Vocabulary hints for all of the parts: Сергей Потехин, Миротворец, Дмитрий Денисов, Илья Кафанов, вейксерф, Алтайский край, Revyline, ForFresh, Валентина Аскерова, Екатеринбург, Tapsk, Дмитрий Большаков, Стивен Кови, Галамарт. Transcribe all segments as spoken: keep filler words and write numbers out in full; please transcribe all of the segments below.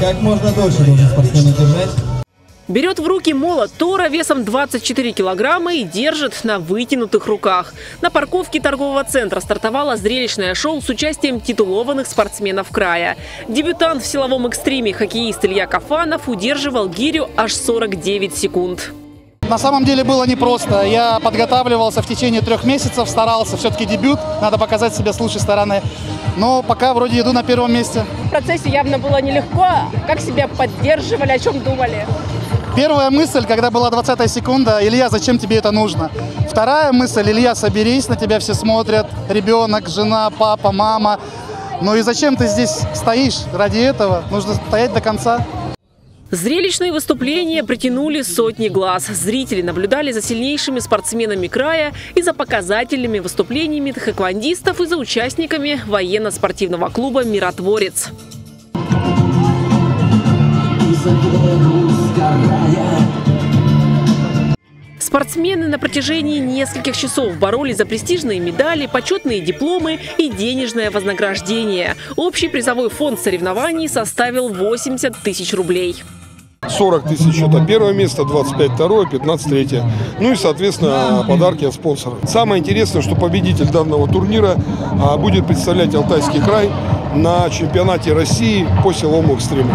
Как можно дольше должен спортсмен держать. Берет в руки молот Тора весом двадцать четыре килограмма и держит на вытянутых руках. На парковке торгового центра стартовало зрелищное шоу с участием титулованных спортсменов края. Дебютант в силовом экстриме хоккеист Илья Кафанов удерживал гирю аж сорок девять секунд. На самом деле было непросто. Я подготавливался в течение трех месяцев, старался. Все-таки дебют, надо показать себя с лучшей стороны. Но пока вроде иду на первом месте. В процессе явно было нелегко. Как себя поддерживали, о чем думали? Первая мысль, когда была двадцатая секунда, Илья, зачем тебе это нужно? Вторая мысль, Илья, соберись, на тебя все смотрят, ребенок, жена, папа, мама. Ну и зачем ты здесь стоишь ради этого? Нужно стоять до конца. Зрелищные выступления притянули сотни глаз. Зрители наблюдали за сильнейшими спортсменами края и за показательными выступлениями тхэквондистов и за участниками военно-спортивного клуба «Миротворец». Спортсмены на протяжении нескольких часов боролись за престижные медали, почетные дипломы и денежное вознаграждение. Общий призовой фонд соревнований составил восемьдесят тысяч рублей. сорок тысяч – это первое место, двадцать пять – второе, пятнадцать – третье. Ну и, соответственно, подарки от спонсоров. Самое интересное, что победитель данного турнира будет представлять Алтайский край на чемпионате России по силовому экстриму.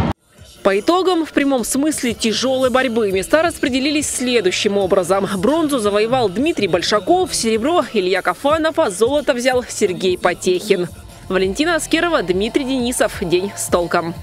По итогам в прямом смысле тяжелой борьбы места распределились следующим образом. Бронзу завоевал Дмитрий Большаков, серебро – Илья Кафанов, а золото взял Сергей Потехин. Валентина Аскерова, Дмитрий Денисов. День с толком.